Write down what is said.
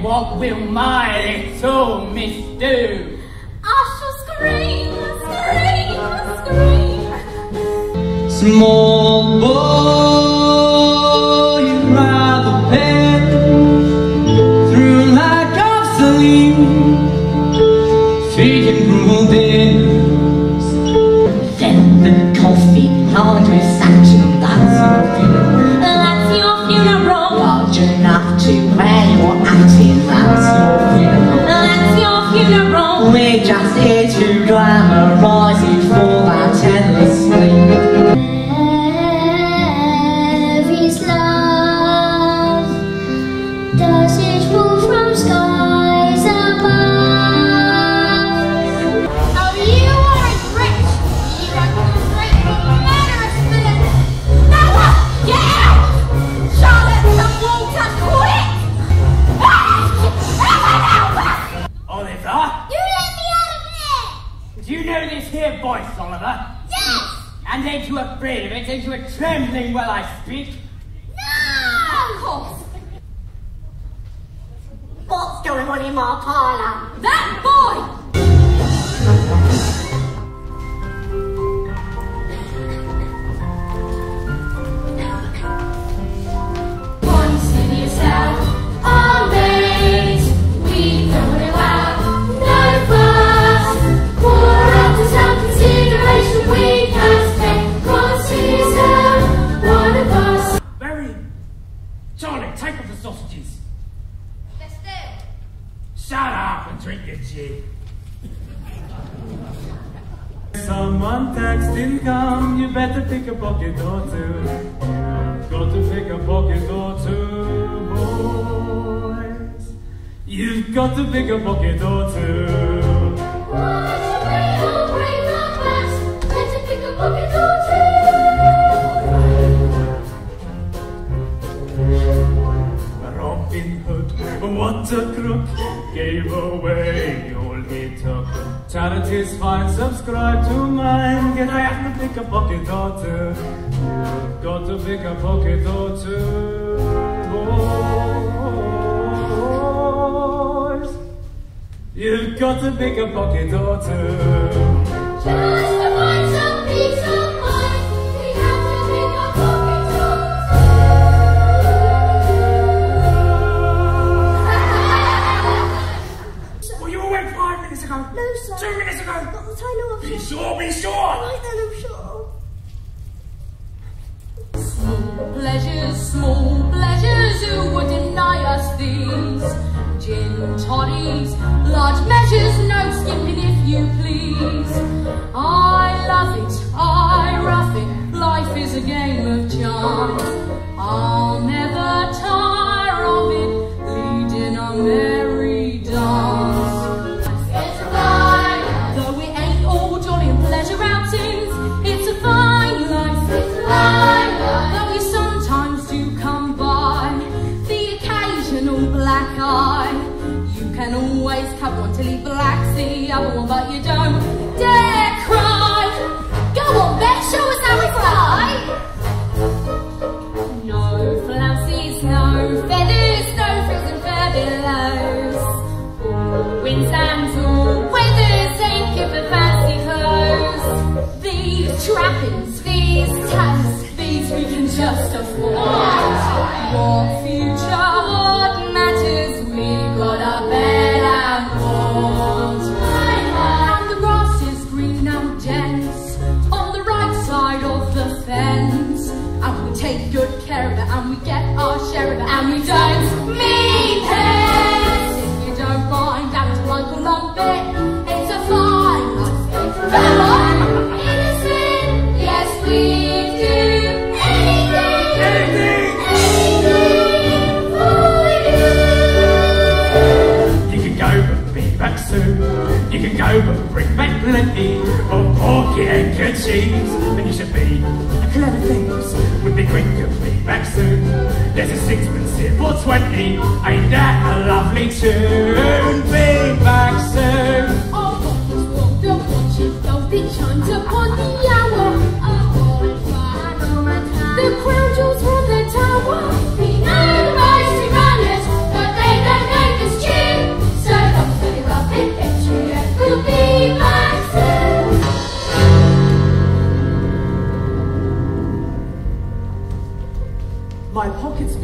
And what will my soul misdo? I shall scream, scream, scream. Small boy, you ride the path through like gasoline, feeding brutal dance. Send them coffee, laundry, satchel, that's your funeral. That's your funeral. Large enough to wear your acting, that's your funeral. That's your funeral. We're just here to glamorize you for that endless sleep. Oliver? Yes! And ain't you afraid of it? Ain't you a trembling while I speak? No! Of course! What's going on in my parlour? That boy! Once in yourself, always, we don't allow no fuss. Pour out the sun. We must take consideration, one of us. Barry, Charlie, take off the sausages. Let's do it. Shut up and drink your gin. Someone text income, you better pick a pocket or two. Got to pick a pocket or two, boys. You've got to pick a pocket or two. Robin Hood, what a crook, gave away all he took. Charity's fine, subscribe to mine. Get out to pick a pocket or two. Got to pick a pocket or two, boys. You've got to pick a pocket or two. Just to find some peace of mind, we have to pick a pocket or two. Were you awake 5 minutes ago? No, sir. 2 minutes ago? Not that I know of. Be sure, be sure. Right then, I'm sure. Small pleasures, who would deny us these? Gin toddies, large measures, no skipping if you please. I love it, I rough it, life is a game of chance. I'll never tire of it, leading a merry dance. It's a fine life, though it ain't all jolly and pleasure outings. It's a fine life, it's a fine life, though you sometimes do come by the occasional black eye. Can always cover one till he blacks the other one, but you don't dare cry. Go on, Bet, show us how we fly. No flounces, no feathers, no frills and furbelows. All winds and all weathers, ain't give a fancy clothes. These trappings, these tats, these we can just afford. What future, what matters? We got our bed and board. And the grass is green and dense on the right side of the fence. And we take good care of it, and we get our share of it, and we don't mean pets. If you don't mind, that's like a lump bit. It's a fine life. Come on, innocent, yes we do. You can go but bring back plenty of porky and good cheese. And you should be a clever things would be quick to be back soon. There's a sixpence here for 20. Ain't that a lovely tune? Be back soon. Our pockets walk the watches, they'll be chimes upon the hour. The crown jewels from the tower. They know the most to manners, but they don't know the My pockets